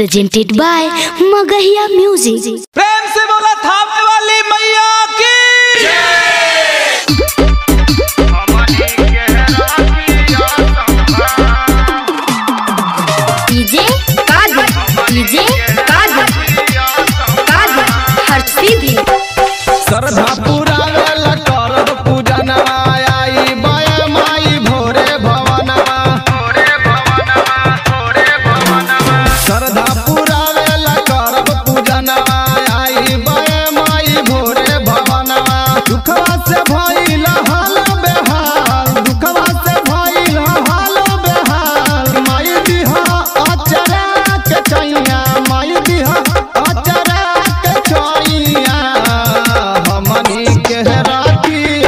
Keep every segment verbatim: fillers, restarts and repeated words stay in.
Presented by Magahiya music. प्रेम से बोला थामे वाली मैया की डीजे काज डीजे काज काज हर सीधी सरधा पूरा वाला करब पूजा नवाया आई बाया माई भोरे भवनवा भोरे भवनवा भोरे भवनवा सरधा पूरा वाला करब पूजा नवाया आई बाया माई भोरे भवनवा दुखवा से भइल हाल बेहाल दुखवा से भइल हाल बेहाल माई दिहा अचरा के चैया माई दिहा अचरा के चैया हमनी के राखिया संभाल के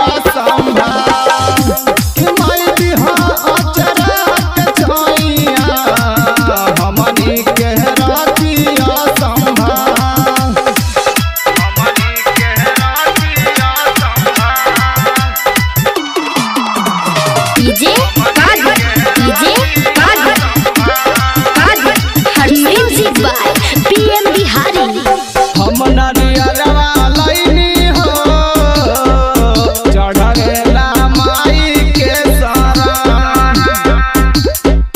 माई दिहा अचरा के चैया हमनी के राखिया संभाल हमनी के राखिया संभाल डीजे काज डीजे काज काज हर म्यूजिक बाय पीएम बिहारी। हम नरियरवा लईनी हो चढ़ेला माई के सारा औरी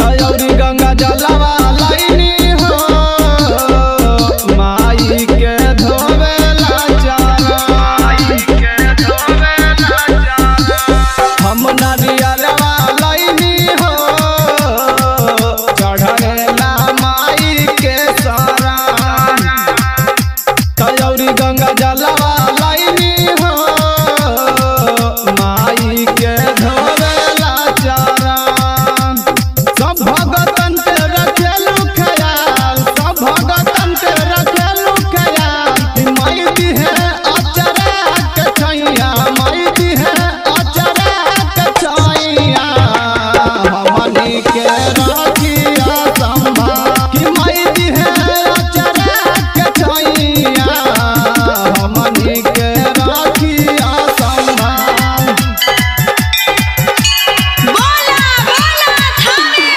गंगा जलवा लईनी हो माई के धोवेला चारा हम नरियरवा लईनी हो चढ़ेला माई के सारा औरी गंगा जलवा लईनी हो माई के धोवेला चारा सब भगतन के रखेलु ख्याल सब भगतन के रखेलु ख्याल माई दी है अचरा के छैया माई दी है अचरा के छैया हमनी के राखिया संभाल कि माई दी है अचरा के छैया हमनी के राखिया संभाल बोला बोला थामे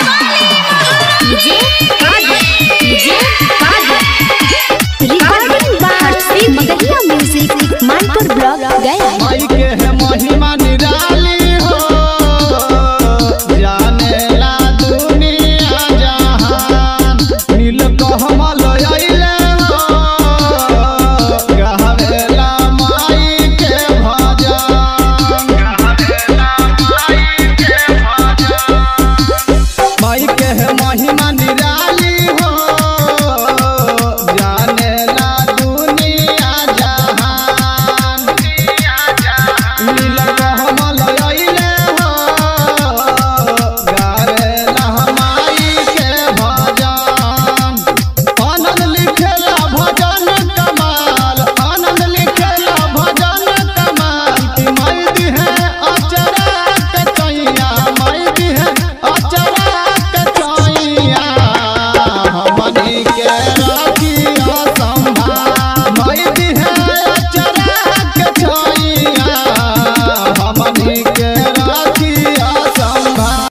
वाली डीजे काज डीजे काज recording by Magahiya music Manpur block Gaya. माई के है महिमा निराली हो जानेला दुनिया जहान नील कह